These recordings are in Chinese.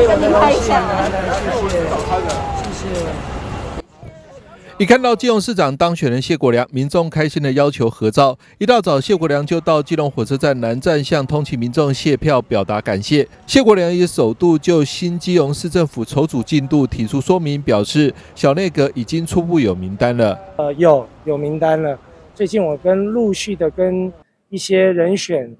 您拍一下。谢谢。 一看到基隆市长当选人谢国樑，民众开心的要求合照。一大早，谢国樑就到基隆火车站南站向通勤民众谢票，表达感谢。谢国樑也首度就新基隆市政府筹组进度提出说明，表示小内阁已经初步有名单了。有名单了。最近我陆续的跟一些人选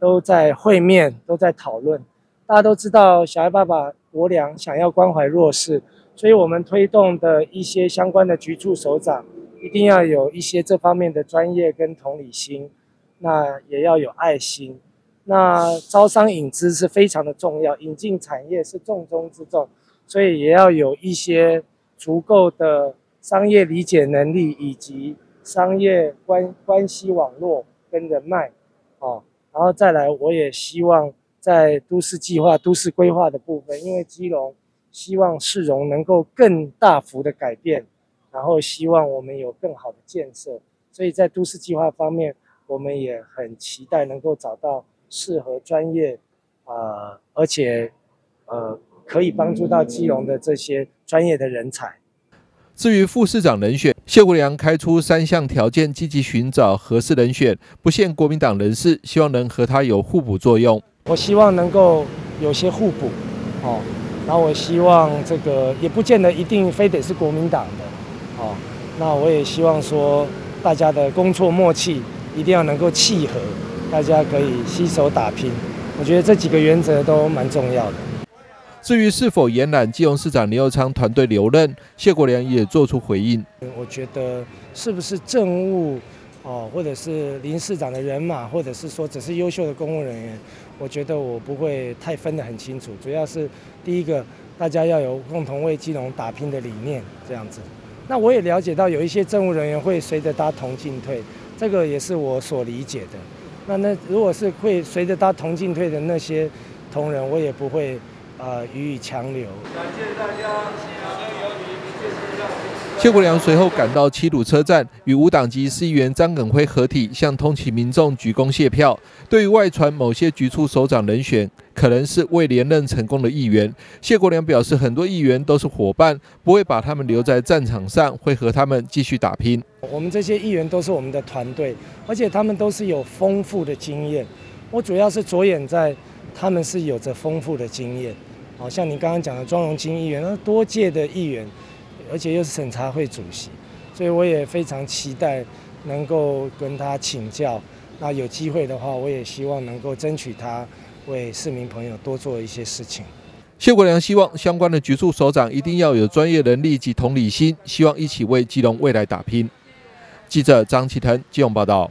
都在会面，都在讨论。大家都知道，小爱爸爸国樑想要关怀弱势。 所以，我们推动的一些相关的局处首长，一定要有一些这方面的专业跟同理心，那也要有爱心。那招商引资是非常的重要，引进产业是重中之重，所以也要有一些足够的商业理解能力以及商业关系网络跟人脉，然后再来，我也希望在都市计划、都市规划的部分，因为基隆。 希望市容能够更大幅的改变，然后希望我们有更好的建设，所以在都市计划方面，我们也很期待能够找到适合专业，而且可以帮助到基隆的这些专业的人才。至于副市长人选，谢国樑开出3项条件，积极寻找合适人选，不限国民党人士，希望能和他有互补作用。我希望能够有些互补，然后我希望这个也不见得一定非得是国民党的，那我也希望说大家的工作默契一定要能够契合，大家可以携手打拼。我觉得这几个原则都蛮重要的。至于是否延揽基隆市长林右昌团队留任，谢国樑也做出回应。我觉得是不是政务或者是林市长的人马，或者是说只是优秀的公务人员。 我觉得我不会太分得很清楚，主要是第一个，大家要有共同为基隆打拼的理念这样子。那我也了解到有一些政务人员会随着他同进退，这个也是我所理解的。那如果是会随着他同进退的那些同仁，我也不会予以强留。感谢大家。 谢国樑随后赶到七堵车站，与无党籍市议员张耿辉合体，向通勤民众鞠躬谢票。对于外传某些局处首长人选可能是未连任成功的议员，谢国樑表示，很多议员都是伙伴，不会把他们留在战场上，会和他们继续打拼。我们这些议员都是我们的团队，而且他们都是有丰富的经验。我主要是着眼在他们是有着丰富的经验，像你刚刚讲的庄荣菁议员，那多届的议员。 而且又是审查会主席，所以我也非常期待能够跟他请教。那有机会的话，我也希望能够争取他为市民朋友多做一些事情。谢国樑希望相关的局处首长一定要有专业能力及同理心，希望一起为基隆未来打拼。记者张启腾基隆报道。